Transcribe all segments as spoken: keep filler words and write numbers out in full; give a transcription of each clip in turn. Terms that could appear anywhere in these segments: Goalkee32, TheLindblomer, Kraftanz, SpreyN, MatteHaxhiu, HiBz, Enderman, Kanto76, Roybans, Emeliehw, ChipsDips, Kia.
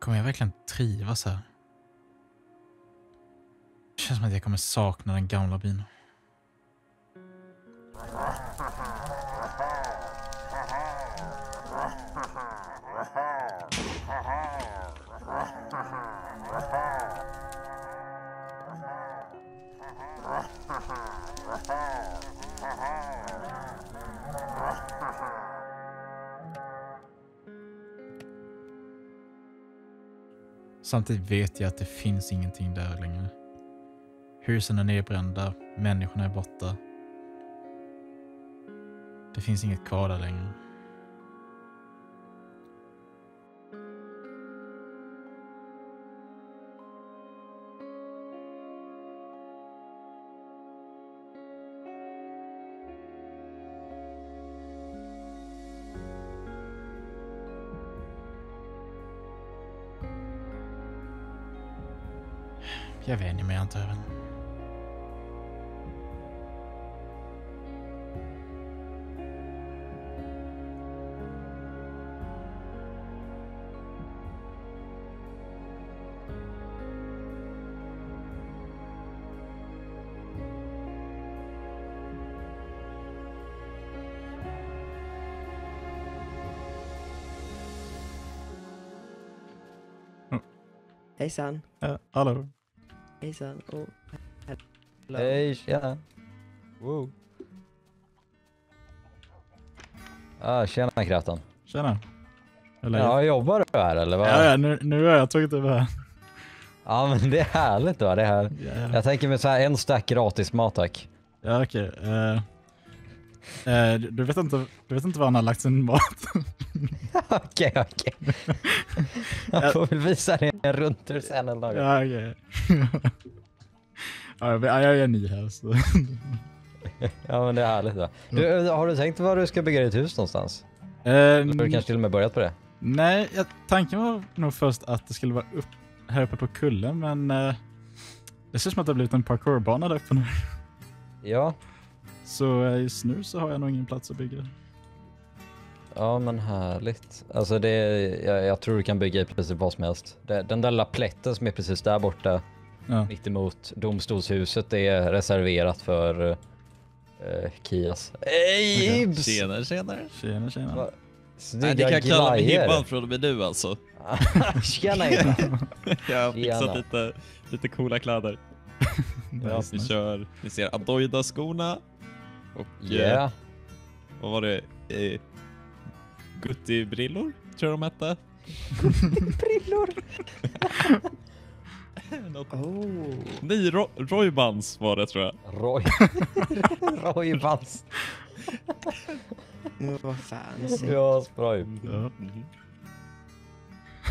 Kommer jag verkligen trivas här? Det känns som att jag kommer sakna den gamla byn. Samtidigt vet jag att det finns ingenting där längre. Husen är nedbrända, människorna är borta. Det finns inget kvar där längre. Jag vänjer mig inte över. Mm. Hejsan. Ja, hallå. Hejsan och hallå. Hej, tjena. Wow. Ah, tjena Kraftan. Tjena. Eller... Ja, jobbar du här eller vad? Ja, nu, nu har jag tagit över här. Ja, men det är härligt då, det här. Yeah. Jag tänker mig så här, en stack gratis mat, tack. Ja, okej. Okay. Uh, uh, du vet inte, du vet inte var han har lagt sin mat. Okej, okej. Jag får väl visa dig runt ur sen en dag. Ja, okej. Ja, jag är ny här. Så. Ja, men det är härligt då. Du, har du tänkt var du ska bygga ditt hus någonstans? Uh, du har kanske till och med börjat på det? Nej, jag, tanken var nog först att det skulle vara upp, här uppe på kullen. Men uh, det ser som att det har blivit en parkourbana där uppe nu. Ja. Så uh, just nu så har jag nog ingen plats att bygga. Ja, men härligt. Alltså det, jag, jag tror du kan bygga i precis vad som helst. Det, den där lilla plätten som är precis där borta, ja, mitt emot domstolshuset, det är reserverat för eh, Kias. Hej, okay. HiBz! Tjena, tjena. Tjena, tjena. Nej, det kan jag kalla mig Hibban från och med nu alltså. Tjena, Hibban. Jag har fixat lite, lite coola kläder. Ja, vi kör, vi ser Adoida-skorna. Och, yeah. eh, vad var det? Eh, Gutti-brillor, tror jag de hette. Gutti-brillor? Oh. Nej, Ro Roybans var det, tror jag. Roy Roybans. Vad oh, fan. Ja, spröj. Mm. Mm.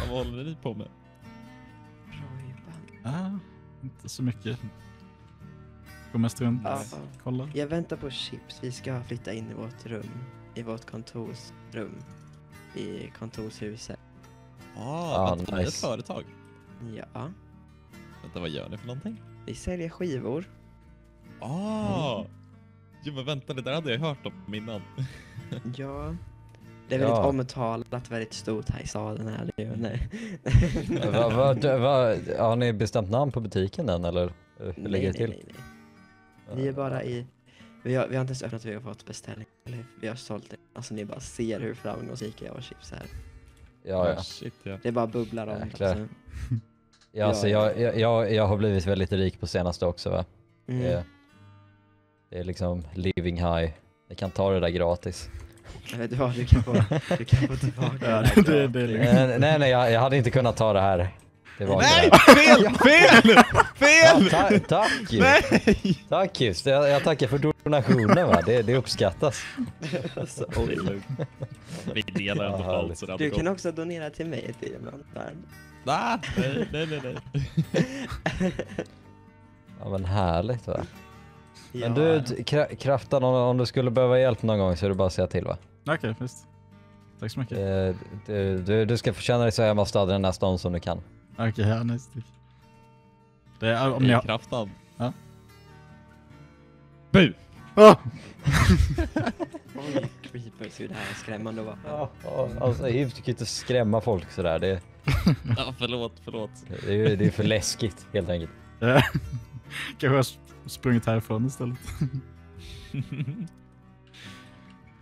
Vad håller ni på med? Roybans. Ah, inte så mycket. Går mest runt. Ah, kolla. Jag väntar på chips. Vi ska flytta in i vårt rum. I vårt kontorsrum. I kontorshuset. Ah, det är ett företag. Ja. Vänta, vad gör ni för någonting? Vi säljer skivor. Ah! Mm. Jo, men vänta, det där hade jag hört om innan. Ja. Det är väldigt ja. omtalat, väldigt stort här i staden här. Nej. va, va, va, har ni bestämt namn på butiken än, eller? Hur nej, lägger det till? Nej, nej, nej. Vi är bara i... Vi har, vi har inte ens öppnat att vi har fått beställning. Eller vi har sålt det. Alltså ni bara ser hur framgångsrika jag var chips här. Ja, ja. Shit, ja. Det bara bubblar om. Alltså. Ja, alltså, jag, jag, jag, jag har blivit väldigt rik på senaste också, va? Mm. Det, är, det är liksom living high. Jag kan ta det där gratis. Jag vet vad, du kan få, du kan få tillbaka ja, det, det, det, det. Nej, nej, jag, jag hade inte kunnat ta det här. Det var nej, fel, fel, fel! Ja, ta, tack ju. Nej. Tack just. Jag, jag tackar för donationen, va? Det, det uppskattas. Alltså, oj, vi delar ändå på allt. Så det du kan gott. Också donera till mig till väntan. Va? Nej, nej, nej, nej. Ja, men härligt, va? Ja. Men du, Kraftan, om, om du skulle behöva hjälp någon gång så är det bara att säga till, va? Okej, okay, visst. Tack så mycket. Eh, du, du, du ska förtjäna dig så hemma staden den här stan som du kan. Okej, okay, ja, nice. Det är om jag... Kraftan. Ja. Bu! Åh! Oj, creepers, hur det här är skrämmande, va? Ja, alltså HiBz tycker inte skrämma folk sådär, det... Ja, förlåt, förlåt. Det är, det är för läskigt, helt enkelt. Kanske jag sprungit härifrån istället.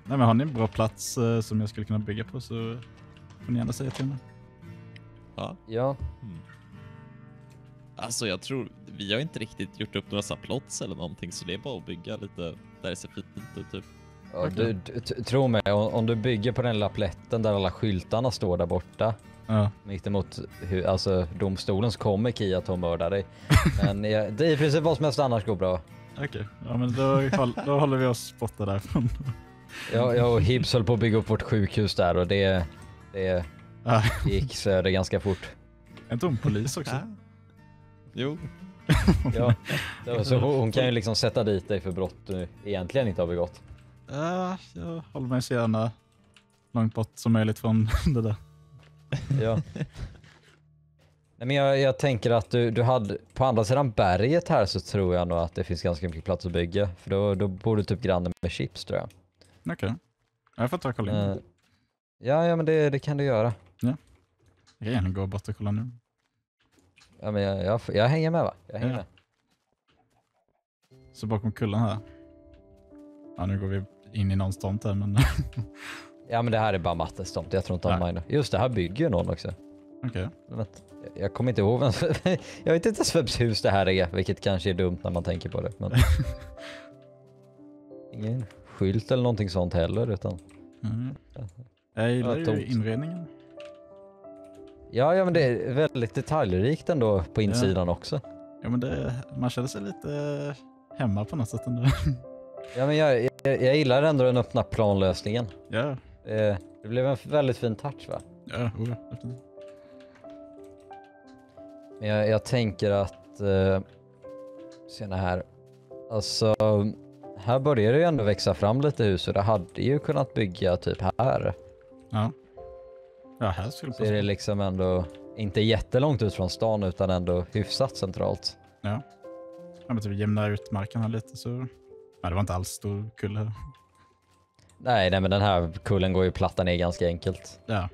Nej, men har ni en bra plats eh, som jag skulle kunna bygga på så får ni gärna säga till mig. Ja. Ja. Mm. Alltså jag tror, vi har inte riktigt gjort upp några så plots eller någonting, så det är bara att bygga lite där det ser fint ut typ. Ja, du, du, tro mig, om, om du bygger på den lappletten där alla skyltarna står där borta. Ja. Mitt emot hur, alltså, domstolen, så kommer Kia att hon mördar dig. Men ja, det är i princip vad som helst annars går bra. Okej, okay. Ja men då, då håller vi oss borta därifrån. Ja, jag och HiBz höll på att bygga upp vårt sjukhus där och det, det ah. gick så det ganska fort. Är inte hon polis också? Ah. Jo. Ja, så hon kan ju liksom sätta dit dig för brott du egentligen inte har begått. Uh, jag håller mig så gärna långt bort som möjligt från det där. Ja. Nej, men jag, jag tänker att du, du hade på andra sidan berget här, så tror jag nog att det finns ganska mycket plats att bygga. För då, då bor du typ granne med Chips, tror jag. Okej. Okay. Jag får ta och kolla in. Uh, ja, ja, men det, det kan du göra. Ja. Jag kan gärna gå bort och kolla nu. Ja, men jag, jag, jag hänger med, va? Jag hänger ja. med. Så bakom kullen här. Ja, nu går vi in i någon stånd här, men... Ja, men det här är bara Mattes stånd. Jag tror inte om mine. Just det, här bygger ju någon också. Okej. Okay. Jag, jag kommer inte ihåg vem... Jag vet inte ens vems hus det här är, vilket kanske är dumt när man tänker på det. Men... Ingen skylt eller någonting sånt heller, utan... Mm. Jag gillar ja, ju inredningen. Ja, ja, men det är väldigt detaljrikt ändå på insidan ja. också. Ja, men det, man känner sig lite hemma på något sätt ändå. Ja, men jag, jag, jag gillar ändå den öppna planlösningen. Ja. Det, det blev en väldigt fin touch, va? Ja, ja. Men jag, jag tänker att... Eh, se här. Alltså, här börjar det ju ändå växa fram lite hus. Och det hade ju kunnat bygga typ här. Ja. Ja, här skulle det så är det liksom ändå inte jättelångt ut från stan, utan ändå hyfsat centralt. Ja. Ja, men typ jämna ut marken här lite så... Nej, det var inte alls stor kull här. Nej, nej, men den här kullen går ju platta ner ganska enkelt. Ja.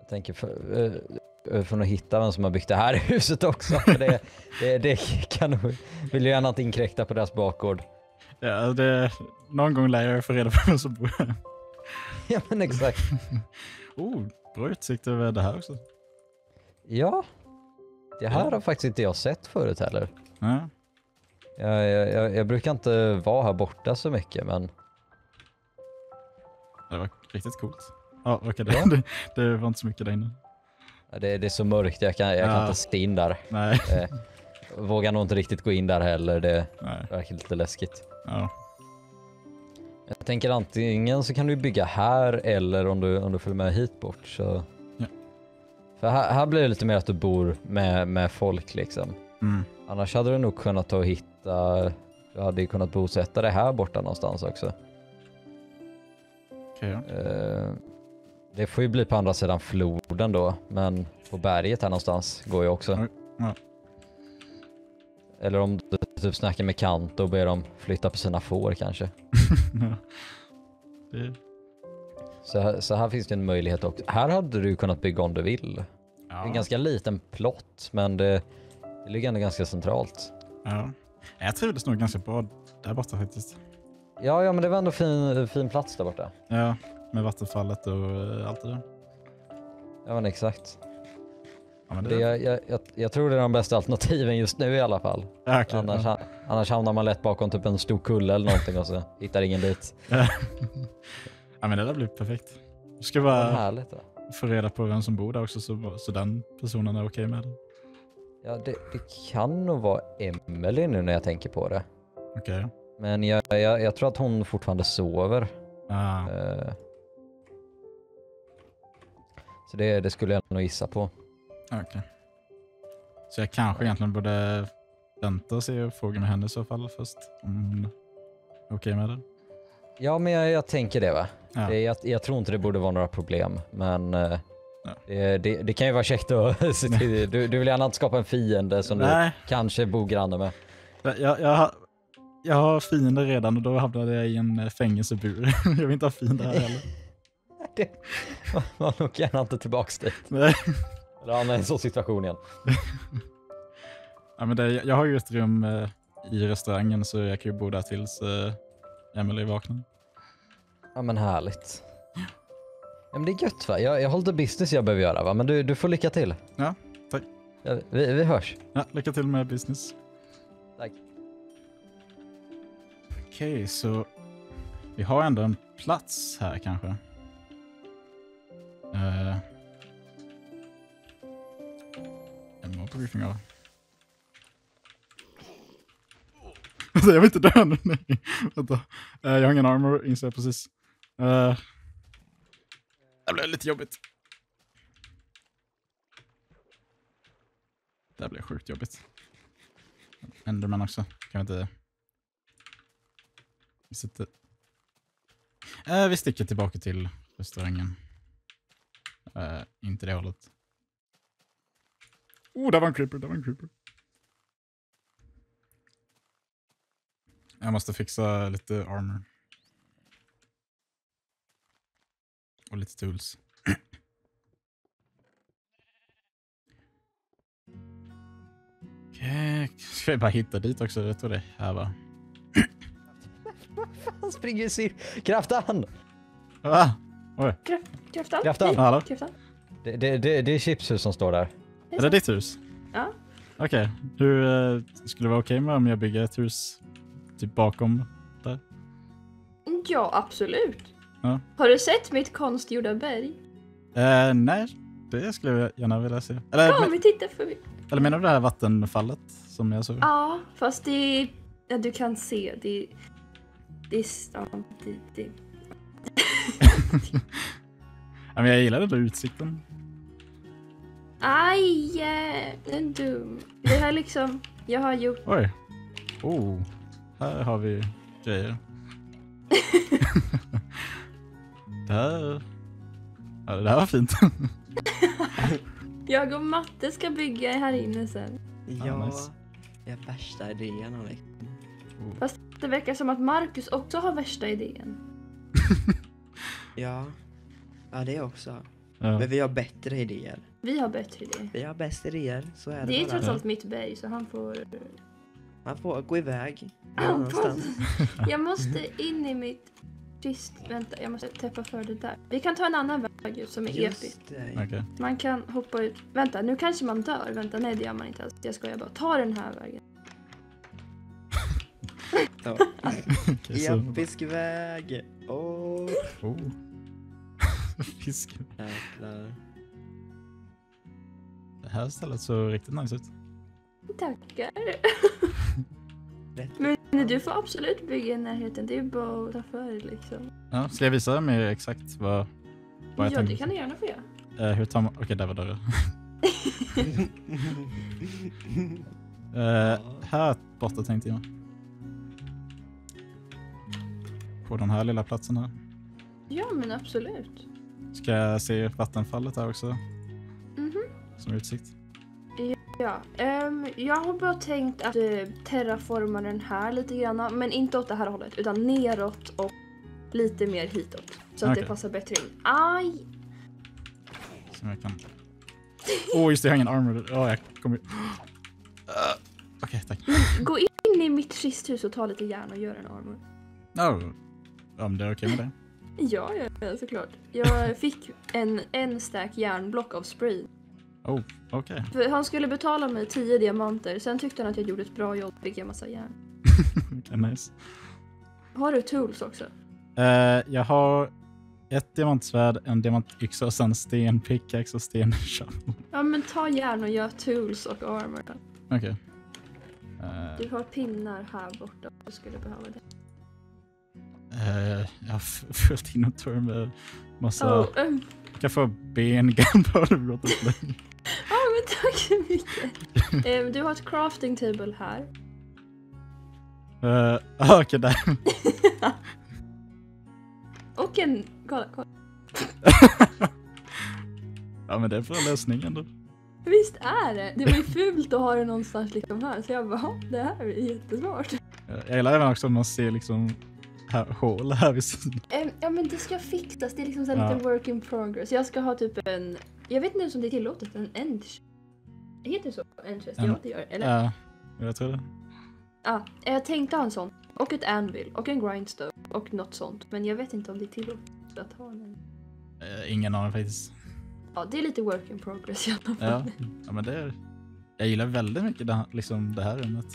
Jag tänker för, för att hitta vem som har byggt det här huset också. För det, det, det kan nog... Vill ju gärna att inkräkta på deras bakgård. Ja, det... Någon gång lär jag få reda på vem som bor här. Ja, men exakt. Oh, bra utsikt över det här också. Ja. Det här ja. har faktiskt inte jag sett förut heller. Nej. Ja. Jag, jag, jag brukar inte vara här borta så mycket, men... Det var riktigt coolt. Ja, oh, okay, det, ja. det, det var inte så mycket där inne. Det, det är så mörkt, jag kan, jag ja. kan inte stå in där. Nej. Eh, vågar nog inte riktigt gå in där heller, det Nej. verkar lite läskigt. Ja. Jag tänker antingen så kan du bygga här, eller om du, om du följer med hit bort. Så. Ja. För här, här blir det lite mer att du bor med, med folk liksom. Mm. Annars hade du nog kunnat ta och hitta... Du hade ju kunnat bosätta det här borta någonstans också. Okay. Uh, det får ju bli på andra sidan floden då. Men på berget här någonstans går ju också. Mm. Mm. Eller om du typ snackar med Kanto och ber dem flytta på sina får kanske. det... så, här, så här finns det en möjlighet också. Här hade du kunnat bygga om du vill. Ja. Det är en ganska liten plott, men det... Det ligger ändå ganska centralt. Ja. Jag trivdes nog ganska bra där borta faktiskt. Ja, ja, men det var ändå fin, fin plats där borta. Ja, med vattenfallet och allt det där. Ja, men exakt. Ja, men det... Det, jag, jag, jag, jag tror det är de bästa alternativen just nu i alla fall. Ja, okay, annars, ja. annars hamnar man lätt bakom typ en stor kulle eller någonting och så hittar ingen dit. Ja, ja, men det där blir perfekt. Du ska bara härligt, få reda på vem som bor där också, så, så den personen är okej med det. Ja, det, det kan nog vara Emeliehw nu när jag tänker på det. Okej. Okay. Men jag, jag, jag tror att hon fortfarande sover. Ah. Uh, så det, det skulle jag nog gissa på. Okej. Okay. Så jag kanske egentligen borde vänta och se och fråga med henne i så fall först. Mm. Okej okay med det? Ja, men jag, jag tänker det, va? Ja. Det, jag, jag tror inte det borde vara några problem, men... Uh, Det, det, det kan ju vara käckt att se till. Du, du vill gärna inte skapa en fiende som Nej. du kanske bor granne med. Jag, jag, jag har fiender redan och då hamnade jag i en fängelsebur. Jag vill inte ha fiender här heller. Det, man åker gärna inte tillbaka dit. Nej. Eller hamnar i en sån situation igen. Ja, men det, jag har ju ett rum eh, i restaurangen, så jag kan ju bo där tills eh, Emeliehw vaknar. Ja, men härligt. Ja. Ja, men det är gött, va? Jag, jag har lite business jag behöver göra, va? Men du, du får lycka till. Ja, tack. Ja, vi, vi hörs. Ja, lycka till med business. Tack. Okej, okay, så vi har ändå en plats här kanske. Uh, en mobbryffing av. Alltså, jag vill inte dö nu. Nej, vänta. Uh, jag har ingen armor, inser jag precis. Uh, det blev lite jobbigt. Det blev sjukt jobbigt. Enderman också. Kan vi inte... Vi sitter... Uh, vi sticker tillbaka till restaurangen. Uh, inte det hållet. Oh, där var en creeper, där var en creeper. Jag måste fixa lite armor. Och lite tools. Okej, ska jag bara hitta dit också, jag tror det här va. Vad fan springer i sig? Kraftan! Ah, oj. Kraftan? Kraftan, hallå? Kraftan? Det, det, det, det är Chipshus som står där. Är det ditt hus? Ja. Okej, okay. Hur uh, skulle det vara okej okay med om jag bygger ett hus typ bakom där? Ja, absolut. Ja. Har du sett mitt konstgjorda berg? Eh, nej, det skulle jag gärna vilja se. Eller, ja, men, vi tittar förbi. Eller menar du det här vattenfallet som jag såg? Ja, fast det är... Ja, du kan se, det är... Det är stamt, det, det. Ja, men jag gillar den där utsikten. Aj, det är dum. Det här liksom, jag har gjort... Oj. Oh. Här har vi grejer. Det här... Ja, det här var fint. Jag och Matte ska bygga här inne sen. Ja, ah, nice. Jag har värsta idén. Oh. Fast det verkar som att Marcus också har värsta idén. Ja. Ja, det också. Ja. Men vi har bättre idéer. Vi har bättre idéer. Vi har bästa idéer, så är det. Det är trots allt mitt berg, så han får... Man får gå iväg. Jag måste in i mitt tyst. Vänta, jag måste täppa för det där. Vi kan ta en annan väg som är episk. Okay. Man kan hoppa ut. Vänta, nu kanske man dör. Vänta, nej det gör man inte alls. Jag skojar bara. Ta den här vägen. Episk väg. Åh. Fisk. Det här stället så riktigt nice ut. Tackar. Men du får absolut bygga i närheten. Det är bara att ta för liksom. Ja, ska jag visa mig exakt vad, vad jag ja, tänkte? Ja, det kan du gärna få göra. Uh, hur tar man... Okej, okay, där var dörren. uh, här borta tänkte jag. På den här lilla platsen här. Ja, men absolut. Ska jag se vattenfallet här också? Mm-hmm. Som utsikt. Ja, um, jag har bara tänkt att uh, terraforma den här lite grann, men inte åt det här hållet, utan neråt och lite mer hitåt. Så okay. Att det passar bättre in. Aj! Som jag kan... Åh, oh, just det, jag har ingen armor. Ja, oh, jag kommer... Uh, Okej, okay, tack. Men, gå in i mitt kisthus och ta lite järn och gör en armor. Oh. Ja, men det är okej okay med det. Ja, ja, såklart. Jag fick en, en stack järnblock av SpreyN. Oh, okej. Okay. Han skulle betala mig tio diamanter. Sen tyckte han att jag gjorde ett bra jobb och fick en massa järn. Okay, nice. Har du tools också? Uh, jag har ett diamantsvärd, en diamantyxa och sen sten, pickaxe och sten. Ja, men ta järn och gör tools och armor. Okej. Okay. Uh, du har pinnar här borta. Du skulle behöva det. Uh, jag har fullt inventor med massa... Oh, um. Jag får ben gamla och du låter det. Ja, men tack så mycket. um, du har ett crafting table här. Uh, Okej, okay, där. Och en... Kolla, kolla. Ja, men det är för lösningen då. Visst är det. Det blir fult att ha det någonstans liksom här. Så jag bara, det här är jättesvårt. Jag gillar även också att man ser liksom... Här, hål här vid sidan. Um, ja, men det ska fixas. Det är liksom så här ja. Lite work in progress. Jag ska ha typ en Jag vet inte ens om det är tillåtet, en endtjänst. Heter det så? Endtjänst, jag vet inte, eller? Ja, jag tror det. Ja, jag tänkte ha en sån. Och ett anvil, och en grindstone, och något sånt. Men jag vet inte om det är tillåtet att ha en. Uh, ingen aning faktiskt. Ja, det är lite work in progress i alla fall. Ja, ja men det är... Jag gillar väldigt mycket det här, liksom det här rummet.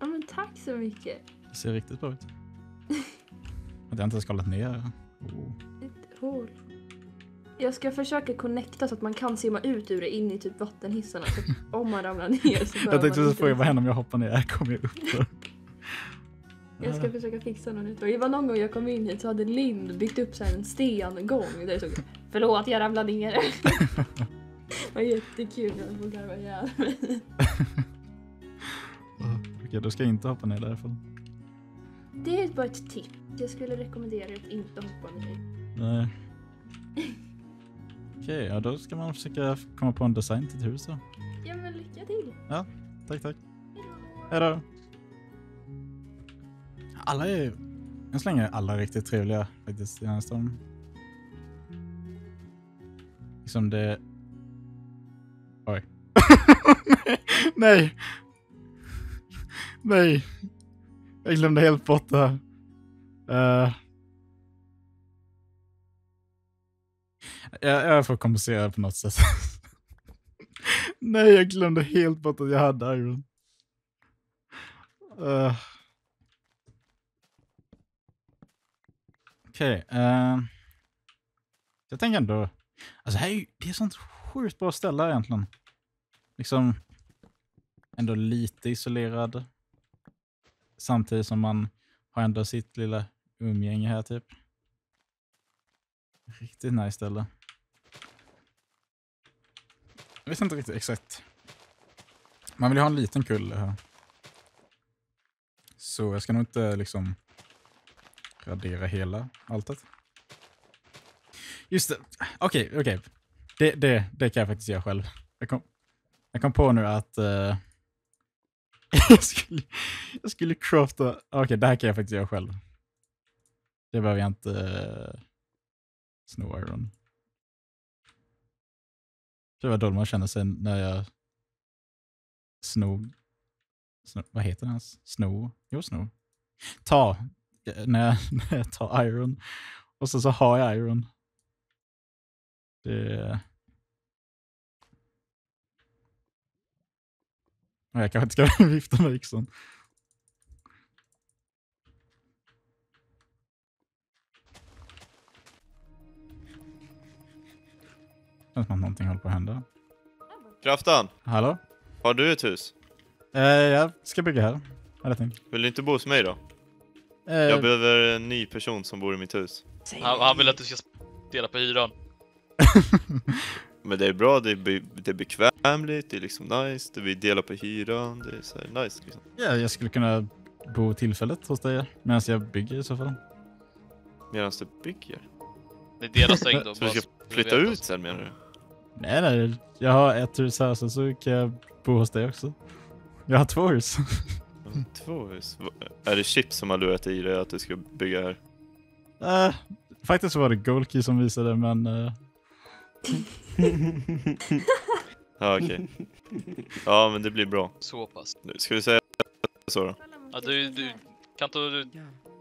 Ja, men tack så mycket. Det ser riktigt bra ut. Att jag inte har skalat ner. Oh. Ett hål. Jag ska försöka connecta så att man kan simma ut ur det in i typ vattenhissarna. Så att om man ramlar ner så jag tänkte så fråga vad händer om jag hoppar ner. Jag kommer ju upp. Jag ska försöka fixa någon ut. Det var någon gång jag kom in hit så hade Lind byggt upp så här en stengång. Där jag såg, förlåt jag ramlade ner. Det var jättekul. Jag får garva ihjäl mig. Okej, då ska jag inte hoppa ner därifrån. Det är bara ett tips. Jag skulle rekommendera att inte hoppa ner. Nej. Okej, ja, då ska man försöka komma på en design till hus då. Ja, men lycka till. Ja, tack, tack. Hej då. Alla är ju... Jag slänger alla riktigt trevliga faktiskt i den här stormen. Liksom det... Oj. Nej. Nej. Jag glömde helt bort det här. Uh... Jag, jag får kompensera på något sätt. Nej, jag glömde helt bort att jag hade Iron. Uh. Okej. Okay, uh. Jag tänker ändå... Alltså här är ju, det är sånt sjukt bra ställe egentligen. Liksom... Ändå lite isolerad. Samtidigt som man har ändå sitt lilla umgänge här typ. Riktigt nice ställe. Jag vet inte riktigt exakt. Man vill ju ha en liten kulle här. Så jag ska nog inte liksom radera hela alltet. Just det. Okej, okay, okej. Okay. Det, det, det kan jag faktiskt göra själv. Jag kom, jag kom på nu att... Uh, jag, skulle, jag skulle crafta... Okej, okay, det här kan jag faktiskt göra själv. Det behöver jag inte... Uh, Snow Iron. Det var dåligt man känner sig när jag snog. Sno, vad heter den? Sno. Jo, sno. Ta. När jag, när jag tar Iron. Och så, så har jag Iron. Det... Jag kanske inte ska vifta med yxan. Känns som att någonting håller på att hända. Kraftan! Hallå? Har du ett hus? Eh, jag ska bygga här. Eller tänk. Vill du inte bo hos mig då? Eh, jag behöver en ny person som bor i mitt hus. Han, han vill att du ska dela på hyran. Men det är bra, det är, be det är bekvämligt, det är liksom nice. Det vill dela på hyran, det är så här nice liksom. Ja, jag skulle kunna bo tillfället hos dig medan jag bygger i så fall. Medan du bygger? Det delar sig då. Så du ska flytta ut sen menar du? Nej, nej, jag har ett hus här så, så kan jag bo hos dig också. Jag har två hus. Två hus? Är det Chips som har lurat i dig att du ska bygga här? Uh, faktiskt så var det Goalkee som visade, men... Uh... ja, okej. Okay. Ja, men det blir bra. Så pass. Nu ska vi säga så då? Ja, du, du, kan inte, du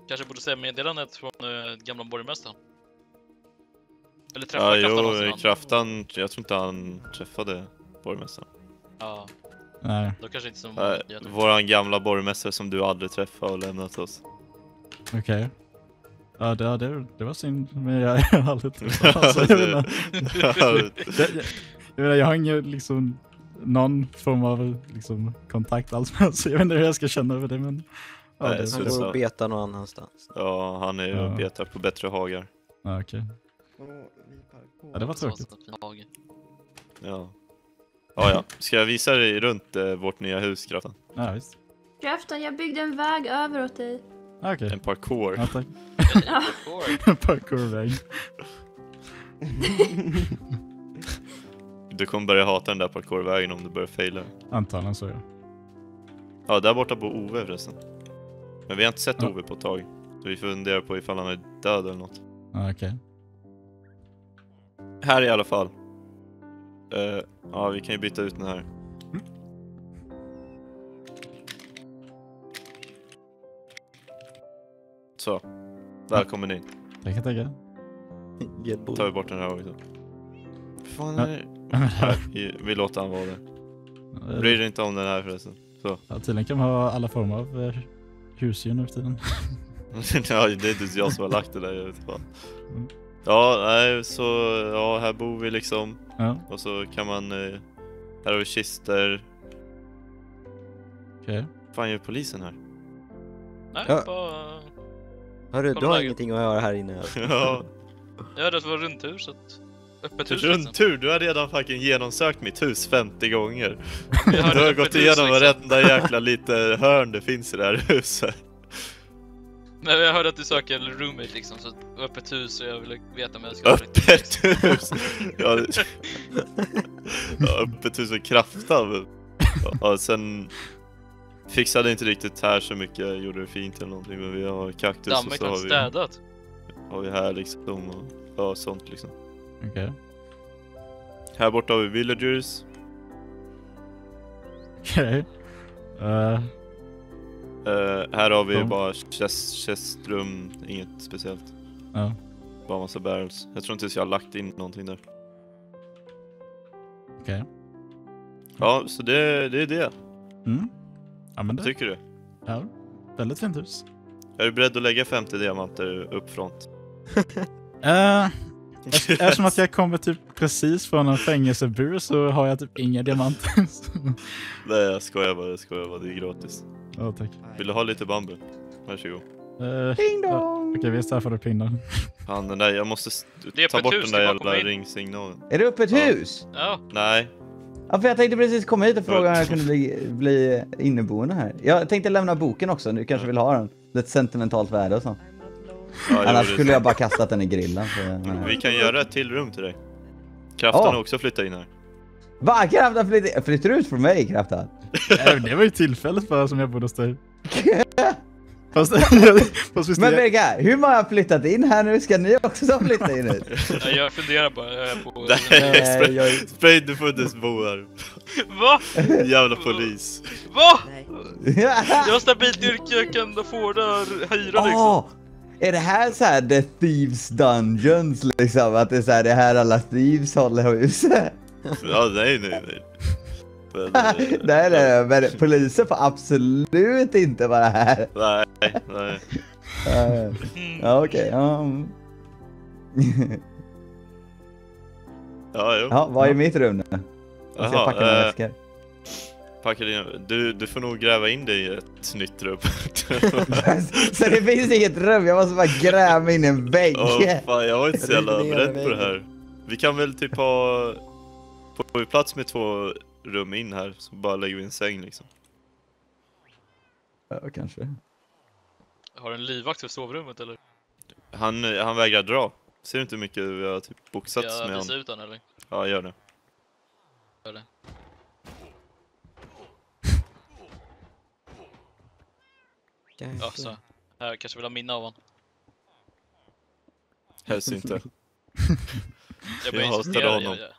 kanske borde säga meddelandet från uh, gamla borgmästaren. Eller träffade ja, Kraftan jo, Kraftan, jag tror inte han träffade borgmästaren. Ja. Nej. Då kanske inte som... Nej, våran gamla borgmästare som du aldrig träffade och lämnat oss. Okej. Okay. Ja, det, det, det var synd, men jag har aldrig träffat alltså, jag, menar, jag, jag, menar, jag har ingen liksom, någon form av liksom, kontakt alls med så jag vet inte hur jag ska känna över det, men... Ja, nej, det, han går och betar någon annanstans. Ja, han är ja. Och betar på bättre hagar. Ja, okej. Okay. Ja, det var tråkigt. Ja. Ja, ja. Ska jag visa dig runt eh, vårt nya hus, Kraftan? Ja, visst. Kraftan, jag byggde en väg över åt dig. Okej. Okay. En parkour. Ja, tack. En parkourväg. Du kommer börja hata den där parkourvägen om du börjar fejla. Antagligen så, ja. Ja, där borta bor Ove förresten. Men vi har inte sett ja. Ove på ett tag. Så vi funderar på ifall han är död eller något. Ja, okej. Okay. Här i alla fall. Uh, ja, vi kan ju byta ut den här. Mm. Så. Välkommen in. Jag kan tacka. Då tar vi bort den här också. Fan är det? Ja, vi, vi låter han vara där. Bryr dig inte om den här förresten. Så. Ja, tydligen kan man ha alla former av husdjur nu för tiden. Ja, det är inte jag som har lagt det där, jag vet inte. Ja, nej, så ja, här bor vi liksom. Ja. Och så kan man... Här har vi kister. Okej. Okay. Fan gör polisen här? Nej, ja. Bara... Hörru, du har lägen. Ingenting att göra här inne. Ja. Ja, det var rundtur så att... Öppet hus. Rundtur? Liksom. Du har redan fucking genomsökt mitt hus femtio gånger. Du har gått igenom varenda liksom. Jäkla lite hörn det finns i det här huset. Men jag hörde att du söker roommate liksom, så öppet hus och jag ville veta om jag ska... Öppet hus? Ja, det... ja, öppet hus och Kraftanz. Ja, sen fixade inte riktigt här så mycket, gjorde det fint eller någonting, men vi har kaktus Dammek och så har vi... städat. Har vi här liksom och ja, sånt liksom. Okej. Okay. Här borta har vi villagers. Okej. Okay. Uh... Uh, här har vi mm. bara chest, chestrum, inget speciellt. Ja. Bara massa barrels. Jag tror inte att jag har lagt in någonting där. Okej. Okay. Mm. Ja, så det, det är det. Mm. Ja, men det. Tycker du? Ja, väldigt fint hus. Är du beredd att lägga femtio diamanter uppfront? uh, eftersom att jag kommer typ precis från en fängelsebur så har jag typ inga diamanter. Nej, jag skojar bara, jag skojar bara. Det är gratis. Ja, oh, tack. Vill du ha lite bambu? Varsågod. Uh, Ping dong! Okej, okay, vi är så här för att ping dong. Fan, den där, jag måste ta bort hus, den där jävla ringsignalen. Är det öppet ja. Hus? Ja. Nej. Ja, för jag tänkte precis komma hit och fråga om jag kunde bli, bli inneboende här. Jag tänkte lämna boken också, nu kanske ja. Vill ha den. Lite sentimentalt värde och sånt. Ja, annars skulle jag bara kastat den i grillen. För, vi kan göra ett till rum till dig. Kraftan oh. också flytta in här. Va? Kraftan flyttar, flyttar du ut från mig, Kraftan? Det var ju tillfället för som jag borde stå i. Fast, fast men Vega, hur många har flyttat in här nu? Ska ni också flytta in hit? Nej, jag funderar bara. Jag är på... Nej, jag... Spray, du får inte bo här. Va? Jävla polis. Va? Jag har stabilt yrke, jag kan då få det hyra oh. liksom. Är det här så här The Thieves Dungeons liksom? Att det är så här, det här alla thieves håller huset? Ja, nej, nej, nej. Men, nej, nej, men polisen får absolut inte vara här. Nej, nej. Ja, okej. Um. Ja, jo. Ja, vad är mitt rum nu? Jag ska Aha, packa mina äh, väskor. Packa dina... Du, du får nog gräva in dig i ett nytt rum. Så det finns inget rum, jag måste bara gräva in en vägg. Åh, oh, fan, jag var inte så jävla beredd på det här. Vi kan väl typ ha... Får vi plats med två rum in här så bara lägger vi en säng liksom. Ja, kanske. Har en livvakt för sovrummet eller? Han, han vägrar dra. Ser du inte hur mycket vi har typ boxats med honom? Ska jag visa ut han eller? Ja, gör det. Gör det. Ja, så. Här kanske vill ha minne av honom. Helst inte. jag jag hatade honom. Jag, jag.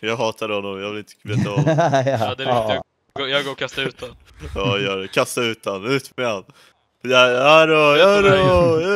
Jag hatar honom, jag vill inte veta honom. ja, det är jag, jag går och kastar ut honom. Ja, gör det. Kasta ut honom. Ut med honom. Ja, ja då, ja då, ja då.